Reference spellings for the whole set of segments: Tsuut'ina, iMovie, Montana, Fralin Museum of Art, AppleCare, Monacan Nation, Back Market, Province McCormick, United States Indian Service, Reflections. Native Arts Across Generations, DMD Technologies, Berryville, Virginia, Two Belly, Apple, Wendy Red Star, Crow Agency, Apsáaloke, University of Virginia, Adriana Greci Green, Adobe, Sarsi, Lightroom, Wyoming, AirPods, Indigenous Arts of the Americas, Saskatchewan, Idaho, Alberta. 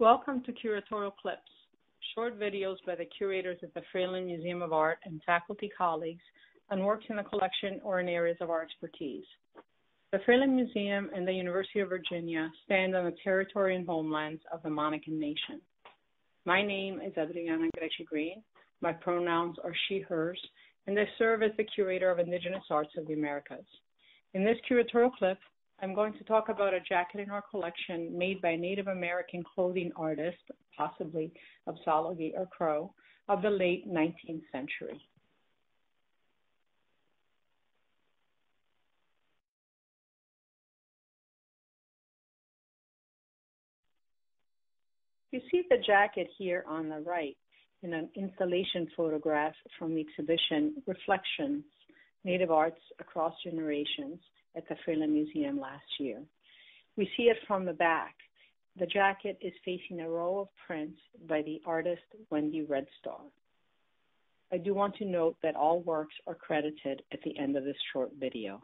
Welcome to Curatorial Clips, short videos by the curators at the Fralin Museum of Art and faculty colleagues on works in the collection or in areas of our expertise. The Fralin Museum and the University of Virginia stand on the territory and homelands of the Monacan Nation. My name is Adriana Greci Green, my pronouns are she, hers, and I serve as the curator of Indigenous Arts of the Americas. In this curatorial clip, I'm going to talk about a jacket in our collection made by Native American clothing artist, possibly Apsáaloke or Crow, of the late 19th century. You see the jacket here on the right in an installation photograph from the exhibition Reflections. Native Arts Across Generations at the Fralin Museum last year. We see it from the back. The jacket is facing a row of prints by the artist Wendy Red Star. I do want to note that all works are credited at the end of this short video.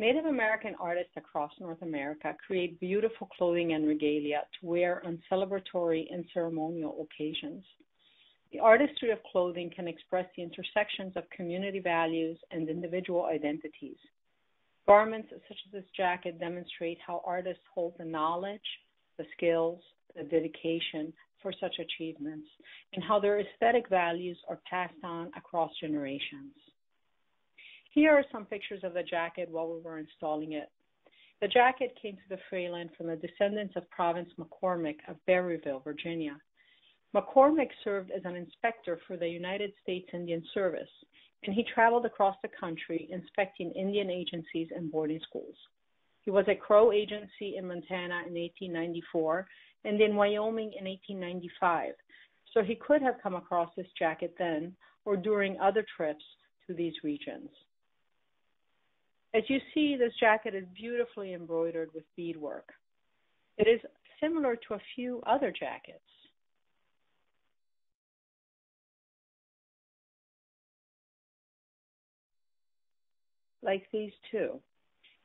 Native American artists across North America create beautiful clothing and regalia to wear on celebratory and ceremonial occasions. The artistry of clothing can express the intersections of community values and individual identities. Garments such as this jacket demonstrate how artists hold the knowledge, the skills, the dedication for such achievements, and how their aesthetic values are passed on across generations. Here are some pictures of the jacket while we were installing it. The jacket came to the Fralin from the descendants of Province McCormick of Berryville, Virginia. McCormick served as an inspector for the United States Indian Service, and he traveled across the country inspecting Indian agencies and boarding schools. He was at Crow Agency in Montana in 1894 and in Wyoming in 1895, so he could have come across this jacket then or during other trips to these regions. As you see, this jacket is beautifully embroidered with beadwork. It is similar to a few other jackets. Like these two.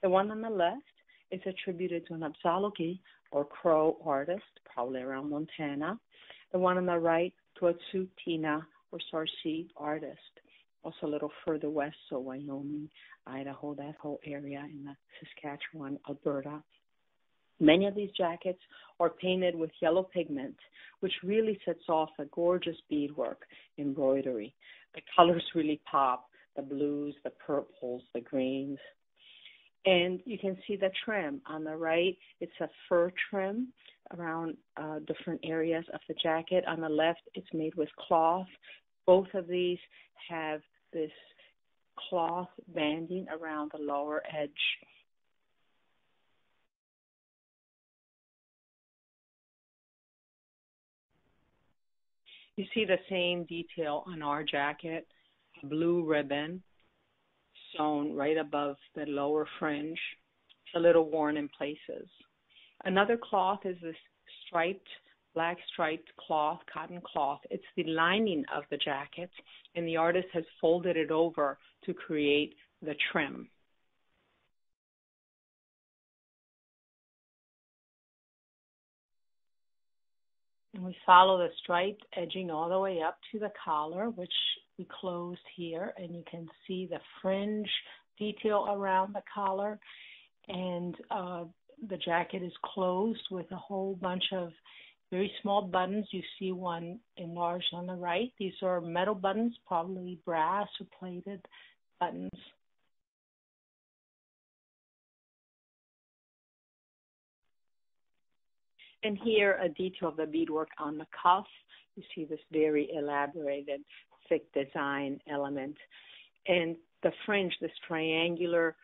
The one on the left is attributed to an Apsáaloke or Crow artist, probably around Montana. The one on the right to a Tsuut'ina or Sarsi artist. Also a little further west, so Wyoming, Idaho, that whole area in the Saskatchewan, Alberta. Many of these jackets are painted with yellow pigment, which really sets off a gorgeous beadwork embroidery. The colors really pop, the blues, the purples, the greens. And you can see the trim. On the right, it's a fur trim around different areas of the jacket. On the left, it's made with cloth. Both of these have this cloth banding around the lower edge. You see the same detail on our jacket, a blue ribbon sewn right above the lower fringe. It's a little worn in places. Another cloth is this striped black striped cloth, cotton cloth. It's the lining of the jacket, and the artist has folded it over to create the trim. And we follow the stripe edging all the way up to the collar, which we closed here, and you can see the fringe detail around the collar. And the jacket is closed with a whole bunch of very small buttons. You see one enlarged on the right. These are metal buttons, probably brass or plated buttons. And here, a detail of the beadwork on the cuff. You see this very elaborated, thick design element. And the fringe, this triangular,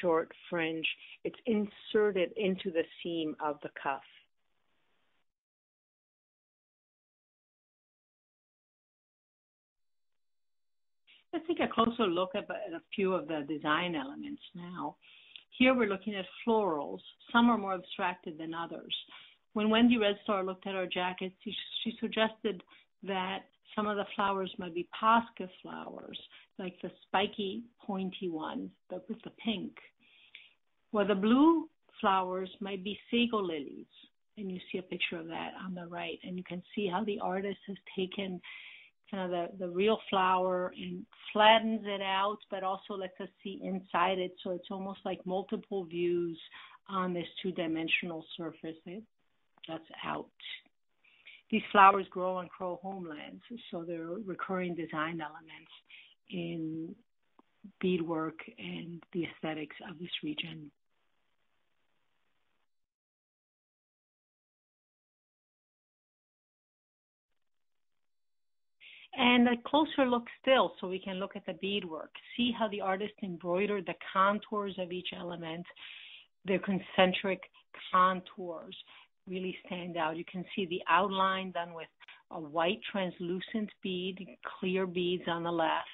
short fringe, it's inserted into the seam of the cuff. Let's take a closer look at a few of the design elements now. Here we're looking at florals. Some are more abstracted than others. When Wendy Red Star looked at our jackets, she suggested that Some of the flowers might be Pascha flowers, like the spiky, pointy one, but with the pink. Well, the blue flowers might be sago lilies, and you see a picture of that on the right, and you can see how the artist has taken kind of the real flower and flattens it out, but also lets us see inside it, so it's almost like multiple views on this two-dimensional surface that's out. These flowers grow on Crow homelands, so they're recurring design elements in beadwork and the aesthetics of this region. And a closer look still, so we can look at the beadwork. See how the artist embroidered the contours of each element. Their concentric contours really stand out. You can see the outline done with a white translucent bead, clear beads on the left.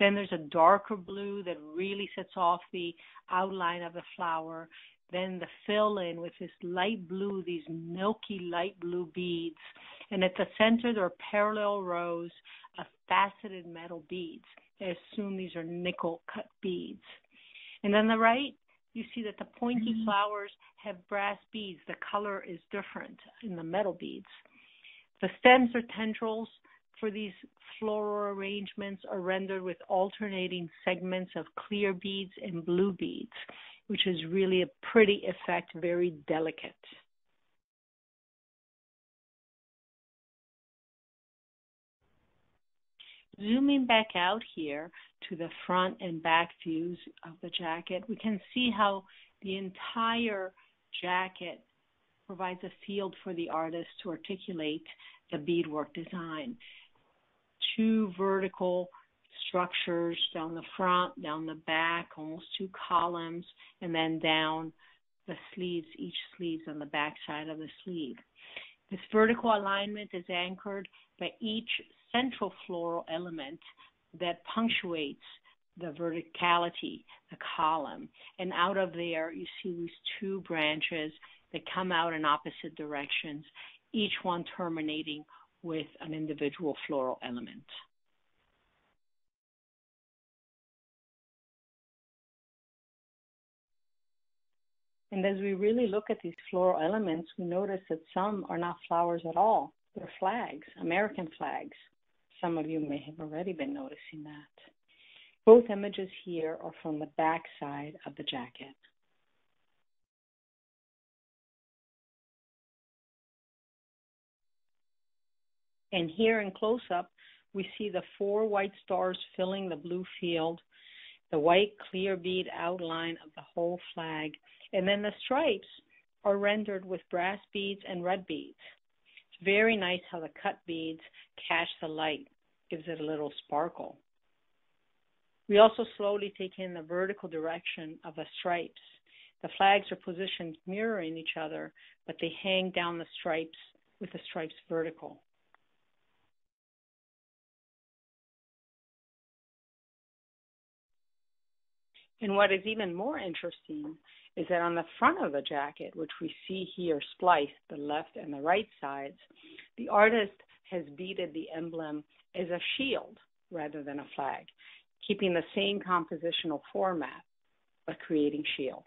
Then there's a darker blue that really sets off the outline of the flower. Then the fill-in with this light blue, these milky light blue beads. And at the center, there are parallel rows of faceted metal beads. I assume these are nickel-cut beads. And on the right, you see that the pointy flowers have brass beads. The color is different in the metal beads. The stems or tendrils for these floral arrangements are rendered with alternating segments of clear beads and blue beads, which is really a pretty effect, very delicate. Zooming back out here to the front and back views of the jacket, we can see how the entire jacket provides a field for the artist to articulate the beadwork design. Two vertical structures down the front, down the back, almost two columns, and then down the sleeves, each sleeve on the back side of the sleeve. This vertical alignment is anchored by each central floral element that punctuates the verticality, the column. And out of there, you see these two branches that come out in opposite directions, each one terminating with an individual floral element. And as we really look at these floral elements, we notice that some are not flowers at all. They're flags, American flags. Some of you may have already been noticing that. Both images here are from the back side of the jacket. And here in close-up, we see the four white stars filling the blue field, the white clear bead outline of the whole flag, and then the stripes are rendered with brass beads and red beads. It's very nice how the cut beads catch the light, gives it a little sparkle. We also slowly take in the vertical direction of the stripes. The flags are positioned mirroring each other, but they hang down the stripes with the stripes vertical. And what is even more interesting is that on the front of the jacket, which we see here spliced, the left and the right sides, the artist has beaded the emblem as a shield rather than a flag, keeping the same compositional format, but creating shields.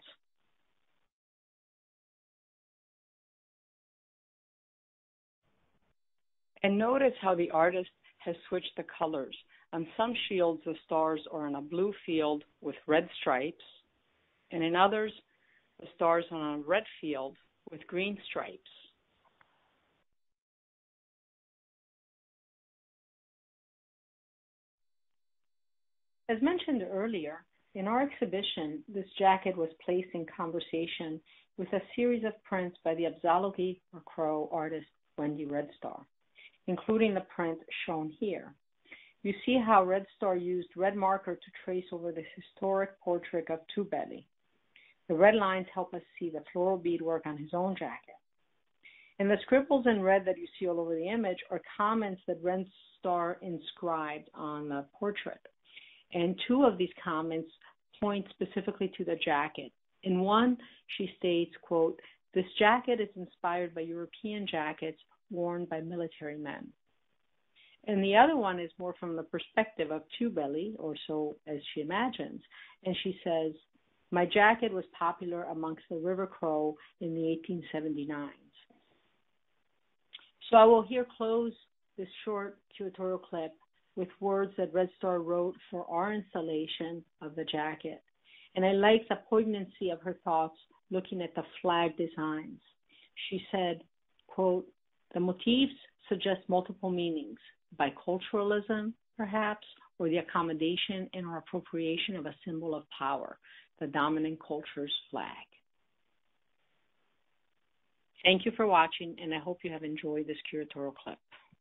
And notice how the artist has switched the colors. On some shields, the stars are on a blue field with red stripes, and in others, the stars are on a red field with green stripes. As mentioned earlier, in our exhibition, this jacket was placed in conversation with a series of prints by the Apsáaloke or Crow artist Wendy Red Star, including the print shown here. You see how Red Star used red marker to trace over this historic portrait of Two Belly. The red lines help us see the floral beadwork on his own jacket. And the scribbles in red that you see all over the image are comments that Red Star inscribed on the portrait. And two of these comments point specifically to the jacket. In one, she states, quote, "This jacket is inspired by European jackets worn by military men." And the other one is more from the perspective of Two Belly, or so as she imagines. And she says, my jacket was popular amongst the River Crow in the 1879s. So I will here close this short curatorial clip with words that Red Star wrote for our installation of the jacket. And I like the poignancy of her thoughts looking at the flag designs. She said, quote, the motifs suggest multiple meanings, biculturalism, perhaps, or the accommodation and or appropriation of a symbol of power, the dominant culture's flag. Thank you for watching, and I hope you have enjoyed this curatorial clip.